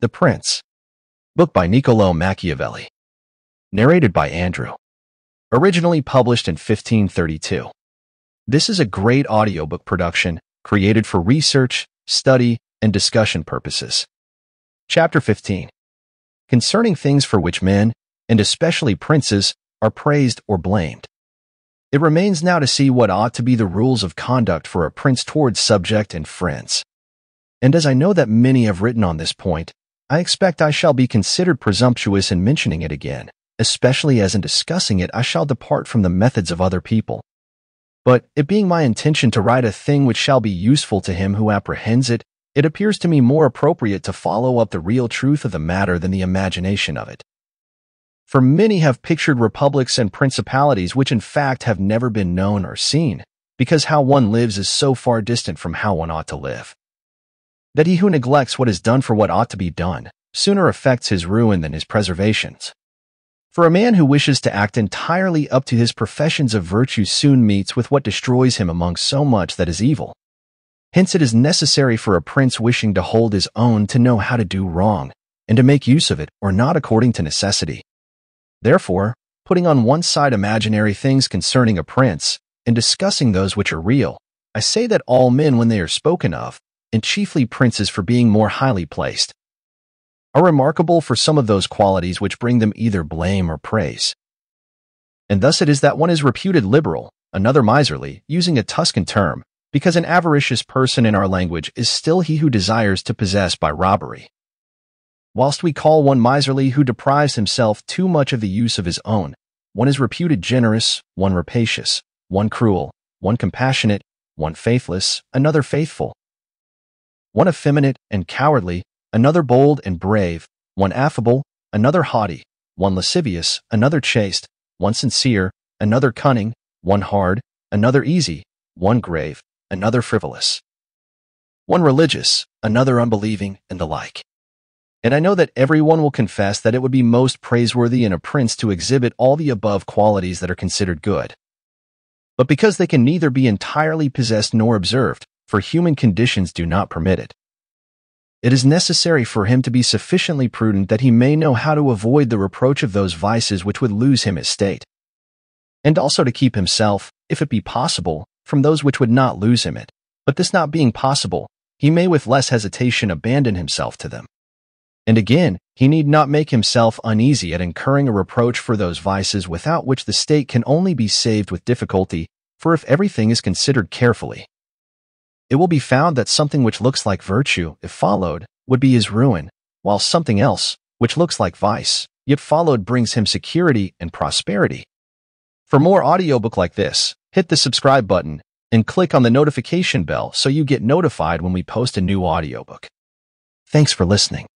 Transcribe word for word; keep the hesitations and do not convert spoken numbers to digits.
The Prince, book by Niccolò Machiavelli, narrated by Andrew, originally published in fifteen thirty-two. This is a great audiobook production created for research, study, and discussion purposes. Chapter fifteen. Concerning things for which men, and especially princes, are praised or blamed. It remains now to see what ought to be the rules of conduct for a prince towards subject and friends. And as I know that many have written on this point, I expect I shall be considered presumptuous in mentioning it again, especially as in discussing it I shall depart from the methods of other people. But it being my intention to write a thing which shall be useful to him who apprehends it, it appears to me more appropriate to follow up the real truth of the matter than the imagination of it. For many have pictured republics and principalities which in fact have never been known or seen, because how one lives is so far distant from how one ought to live, that he who neglects what is done for what ought to be done sooner affects his ruin than his preservations. For a man who wishes to act entirely up to his professions of virtue soon meets with what destroys him among so much that is evil. Hence it is necessary for a prince wishing to hold his own to know how to do wrong, and to make use of it or not according to necessity. Therefore, putting on one side imaginary things concerning a prince, and discussing those which are real, I say that all men when they are spoken of, and chiefly princes for being more highly placed, are remarkable for some of those qualities which bring them either blame or praise. And thus it is that one is reputed liberal, another miserly, using a Tuscan term, because an avaricious person in our language is still he who desires to possess by robbery, whilst we call one miserly who deprives himself too much of the use of his own. One is reputed generous, one rapacious, one cruel, one compassionate, one faithless, another faithful, one effeminate and cowardly, another bold and brave, one affable, another haughty, one lascivious, another chaste, one sincere, another cunning, one hard, another easy, one grave, another frivolous, one religious, another unbelieving, and the like. And I know that everyone will confess that it would be most praiseworthy in a prince to exhibit all the above qualities that are considered good. But because they can neither be entirely possessed nor observed, for human conditions do not permit it, it is necessary for him to be sufficiently prudent that he may know how to avoid the reproach of those vices which would lose him his state, and also to keep himself, if it be possible, from those which would not lose him it. But this not being possible, he may with less hesitation abandon himself to them. And again, he need not make himself uneasy at incurring a reproach for those vices without which the state can only be saved with difficulty, for if everything is considered carefully, it will be found that something which looks like virtue, if followed, would be his ruin, while something else, which looks like vice, yet followed brings him security and prosperity. For more audiobook like this, hit the subscribe button and click on the notification bell so you get notified when we post a new audiobook. Thanks for listening.